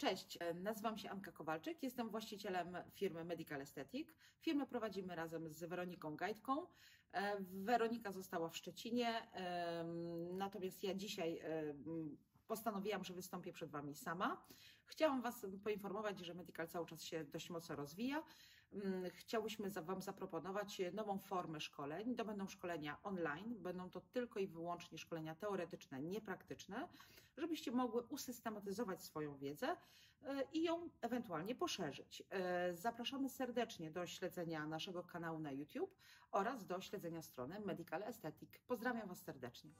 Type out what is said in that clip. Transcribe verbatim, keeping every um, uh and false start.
Cześć, nazywam się Anka Kowalczyk, jestem właścicielem firmy Medical Estetic. Firmę prowadzimy razem z Weroniką Gajtką. Weronika została w Szczecinie, natomiast ja dzisiaj postanowiłam, że wystąpię przed Wami sama. Chciałam Was poinformować, że Medical cały czas się dość mocno rozwija. Chciałyśmy Wam zaproponować nową formę szkoleń. To będą szkolenia online, będą to tylko i wyłącznie szkolenia teoretyczne, niepraktyczne, żebyście mogły usystematyzować swoją wiedzę i ją ewentualnie poszerzyć. Zapraszamy serdecznie do śledzenia naszego kanału na YouTube oraz do śledzenia strony Medical Estetic. Pozdrawiam Was serdecznie.